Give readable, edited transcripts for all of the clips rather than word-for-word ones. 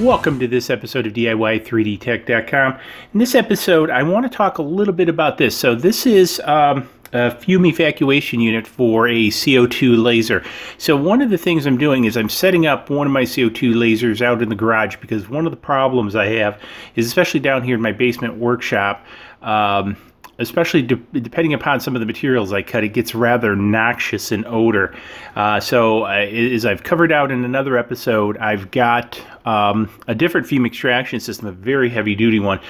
Welcome to this episode of DIY3DTech.com. In this episode, I want to talk a little bit about this. So this is a fume evacuation unit for a CO2 laser. So one of the things I'm doing is I'm setting up one of my CO2 lasers out in the garage, because one of the problems I have is, especially down here in my basement workshop, especially depending upon some of the materials I cut, it gets rather noxious in odor. As I've covered out in another episode, I've got a different fume extraction system, a very heavy duty one.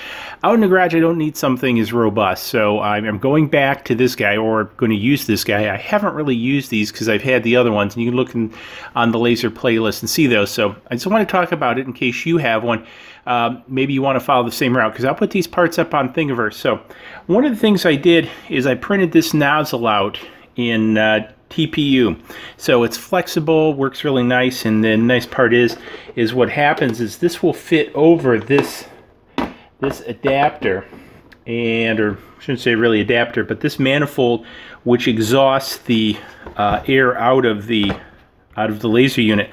Out in the garage, I don't need something as robust, so I'm going back to this guy, or going to use this guy. I haven't really used these because I've had the other ones, and you can look on the laser playlist and see those. So I just want to talk about it in case you have one. Maybe you want to follow the same route, because I'll put these parts up on Thingiverse. So one of the things I did is I printed this nozzle out in TPU. So it's flexible, works really nice, and the nice part is what happens is this will fit over this adapter, and, or I shouldn't say really adapter, but this manifold which exhausts the air out of the laser unit.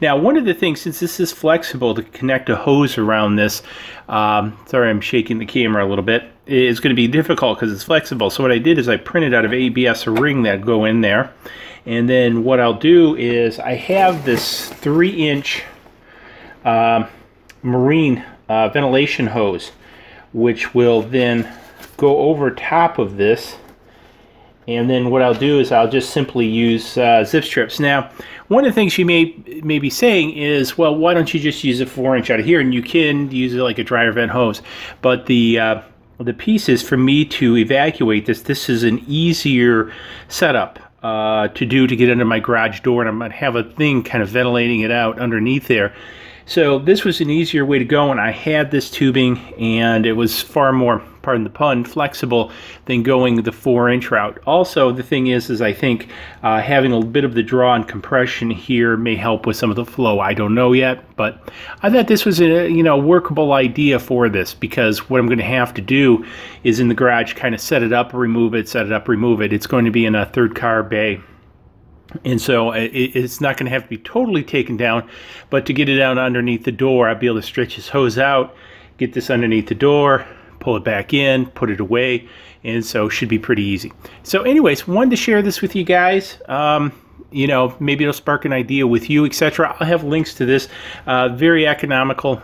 Now, one of the things, since this is flexible, to connect a hose around this, sorry I'm shaking the camera a little bit, is going to be difficult because it's flexible. So what I did is I printed out of ABS a ring that go in there, and then what I'll do is I have this 3-inch marine ventilation hose, which will then go over top of this. And then what I'll do is I'll just simply use zip strips. Now, one of the things you may be saying is, well, why don't you just use a 4-inch out of here? And you can use it like a dryer vent hose. But the piece is, for me to evacuate this, this is an easier setup to get under my garage door, and I'm going to have a thing kind of ventilating it out underneath there. So this was an easier way to go, and I had this tubing, and it was far more, pardon the pun, flexible than going the 4-inch route. Also, the thing is I think having a bit of the draw and compression here may help with some of the flow. I don't know yet, but I thought this was a workable idea for this, because what I'm going to have to do is in the garage kind of set it up, remove it, set it up, remove it. It's going to be in a third car bay. And so it's not going to have to be totally taken down, but to get it out underneath the door, I'll be able to stretch this hose out, get this underneath the door, pull it back in, put it away, and so it should be pretty easy. So anyways, wanted to share this with you guys. Maybe it'll spark an idea with you, etc. I'll have links to this. Very economical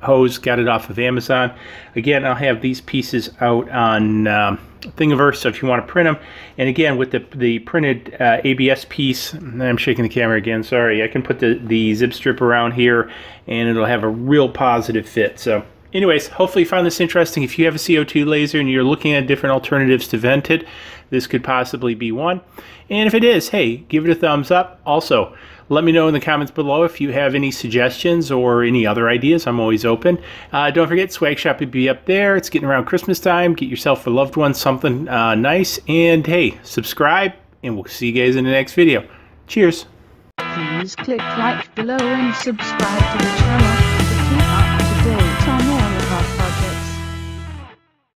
hose. Got it off of Amazon. Again, I'll have these pieces out on Thingiverse, so if you want to print them. And again, with the printed ABS piece, I'm shaking the camera again, sorry. I can put the zip strip around here, and it'll have a real positive fit. So anyways, hopefully you found this interesting. If you have a CO2 laser and you're looking at different alternatives to vent it, this could possibly be one. And if it is, hey, give it a thumbs up. Also, let me know in the comments below if you have any suggestions or any other ideas. I'm always open. Don't forget, Swag Shop will be up there. It's getting around Christmas time. Get yourself a loved one something nice. And hey, subscribe, and we'll see you guys in the next video. Cheers. Please click right below and subscribe to the channel.